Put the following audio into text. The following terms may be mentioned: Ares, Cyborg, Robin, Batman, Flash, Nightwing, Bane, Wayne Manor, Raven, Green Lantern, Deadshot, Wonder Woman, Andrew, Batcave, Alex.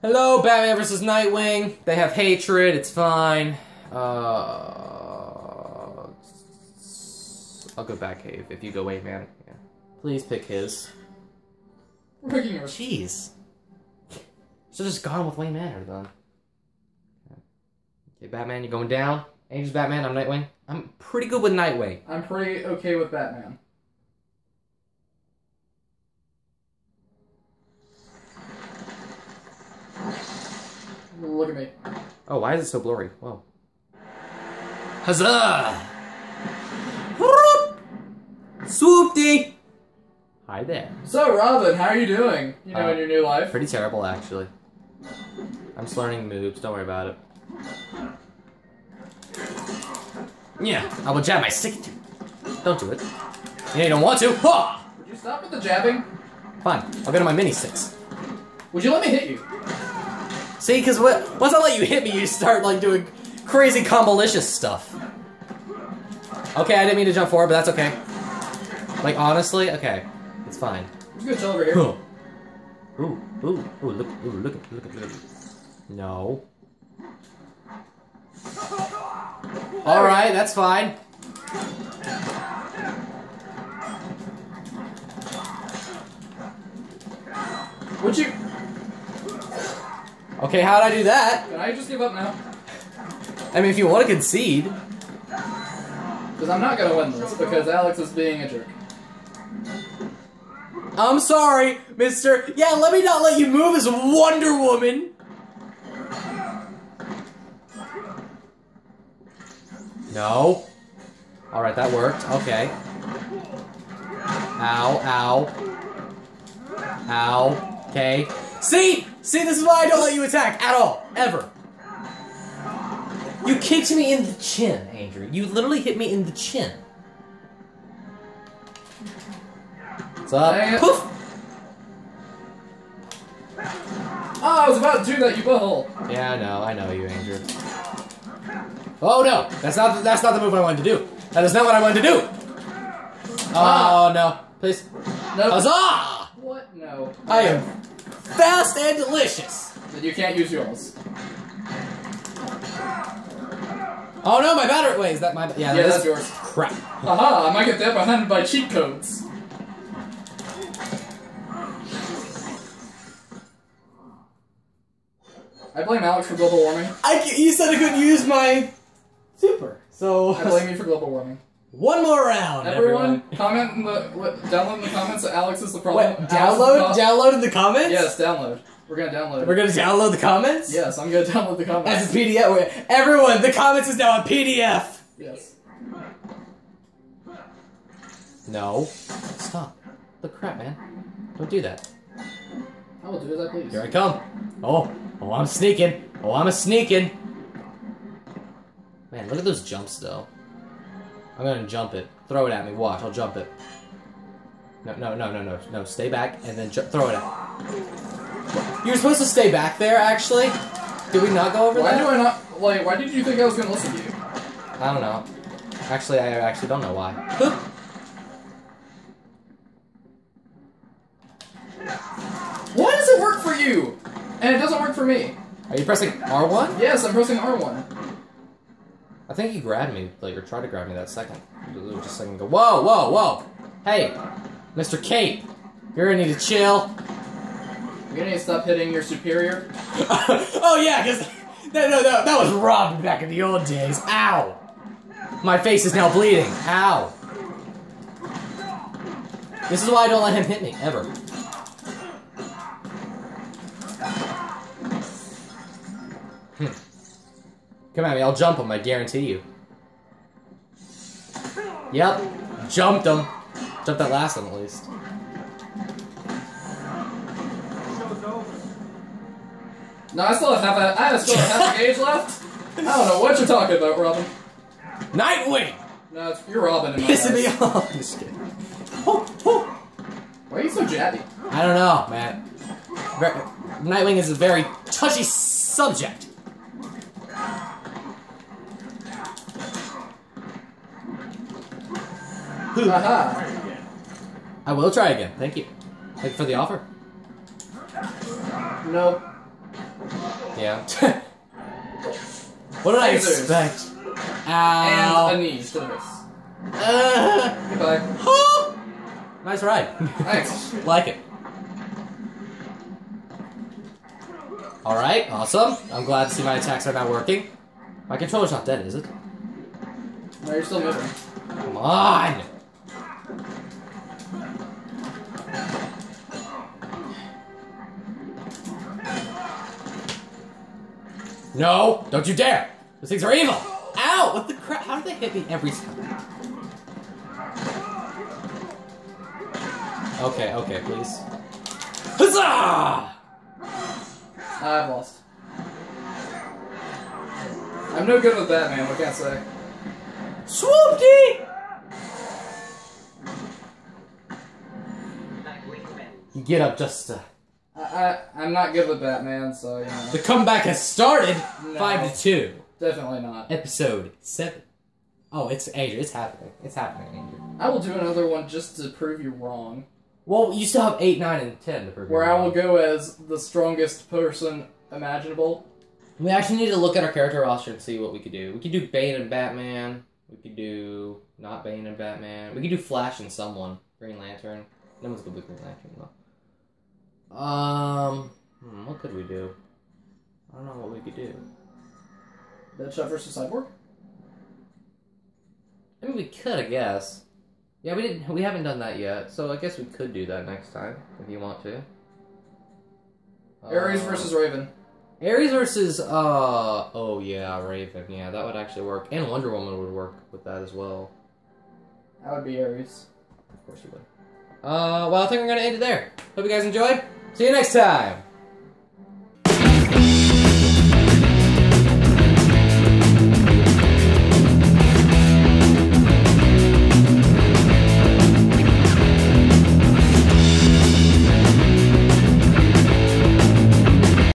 Hello, Batman vs. Nightwing. They have hatred, it's fine. I'll go Batcave if you go Wayne Manor. Yeah. Please pick his. We're picking yours. Jeez. So just gone with Wayne Manor then. Okay, Batman, you're going down. Angel's Batman, I'm Nightwing. I'm pretty good with Nightwing. I'm pretty okay with Batman. Look at me. Oh, why is it so blurry? Whoa. Huzzah! Swoopty! Hi there. So, Robin, how are you doing? You know, in your new life? Pretty terrible, actually. I'm just learning moves, don't worry about it. Yeah, I will jab my stick at you. Don't do it. Yeah, you don't want to. Ha! Would you stop with the jabbing? Fine, I'll go to my mini sticks. Would you let me hit you? See, because once I let you hit me, you start, like, doing crazy combolicious stuff. Okay, I didn't mean to jump forward, but that's okay. Like, honestly, okay. It's fine. I'm just gonna chill over here. Ooh, look at. No. Alright, that's fine. Would you... Okay, how'd I do that? Can I just give up now? I mean, if you want to concede. Because I'm not going to win this, because Alex is being a jerk. I'm sorry, mister. Yeah, let me not let you move as Wonder Woman. No. Alright, that worked. Okay. Ow, ow. Ow. Okay. See? See, this is why I don't let you attack at all. Ever. You kicked me in the chin, Andrew. You literally hit me in the chin. What's up? Poof! Oh, I was about to do that, you butthole. Yeah, I know you, Andrew. Oh no! That's not the move I wanted to do. That is not what I wanted to do! Oh no. Please. Nope. Huzzah! What? No. I am fast and delicious. Then you can't use yours. Oh no, my battery weighs that. Yeah, that's yours. Crap. Haha, I might get that behind by cheat codes. I blame Alex for global warming. You said I couldn't use my super, so I blame you for global warming. One more round, everyone. Comment in the download in the comments that Alex is the problem. Wait, download in the comments? Yes, download. We're gonna download. We're gonna download the comments? Yes, I'm gonna download the comments. As a PDF. Wait, everyone, the comments is now a PDF. Yes. No. Stop. The crap, man. Don't do that. I will do as I please. Here I come. Oh, I'm sneaking. Man, look at those jumps though. I'm gonna jump it. Throw it at me. Watch. I'll jump it. No. Stay back and then throw it at me. You were supposed to stay back there, actually. Did we not go over that? Why do I not? Like, why did you think I was gonna listen to you? I don't know. Actually, I actually don't know why. Why does it work for you? And it doesn't work for me. Are you pressing R1? Yes, I'm pressing R1. I think he grabbed me, like, or tried to grab me that second. Just like, whoa, whoa, whoa! Hey, Mr. Cape, you're gonna need to chill. You're gonna need to stop hitting your superior. Oh yeah, because no, that was Robin back in the old days. Ow! My face is now bleeding. Ow! This is why I don't let him hit me ever. Come at me, I'll jump him, I guarantee you. Yep, jumped him. Jumped that last one, at least. No, I still have half a gauge left. I don't know what you're talking about, Robin. Nightwing! No, you're Robin in my eyes. Pissing me off. Just kidding. Why are you so jabby? I don't know, man. Nightwing is a very touchy subject. Haha. I will try again, thank you. Thank you for the offer. No. Yeah. What did I expect? Ow. And a knee to the wrist. Goodbye. Huh? Nice ride. Thanks. Like it. Alright, awesome. I'm glad to see my attacks are now working. My controller's not dead, is it? No, you're still moving. Come on! No! Don't you dare! Those things are evil! Ow! What the crap? How do they hit me every time? Okay, okay, please. Huzzah! I've lost. I'm no good with Batman, what can I say? Swoopty! Get up, just I'm not good with Batman, so you know. The comeback has started. No, 5-2. Definitely not. Episode 7. Oh, it's Andrew. It's happening. It's happening, Andrew. I will do another one just to prove you wrong. Well, you still have 8, 9, and 10 to prove. Where you wrong. I will go as the strongest person imaginable. We actually need to look at our character roster and see what we could do. We could do Bane and Batman. We could do not Bane and Batman. We could do Flash and someone. Green Lantern. No one's gonna be Green Lantern though. What could we do? I don't know what we could do. Deadshot versus Cyborg? I mean, we could, I guess. Yeah, we haven't done that yet, so I guess we could do that next time, if you want to. Ares versus Raven. Ares versus, oh yeah, Raven. Yeah, that would actually work. And Wonder Woman would work with that as well. That would be Ares. Of course you would. Well, I think we're gonna end it there. Hope you guys enjoyed. See you next time!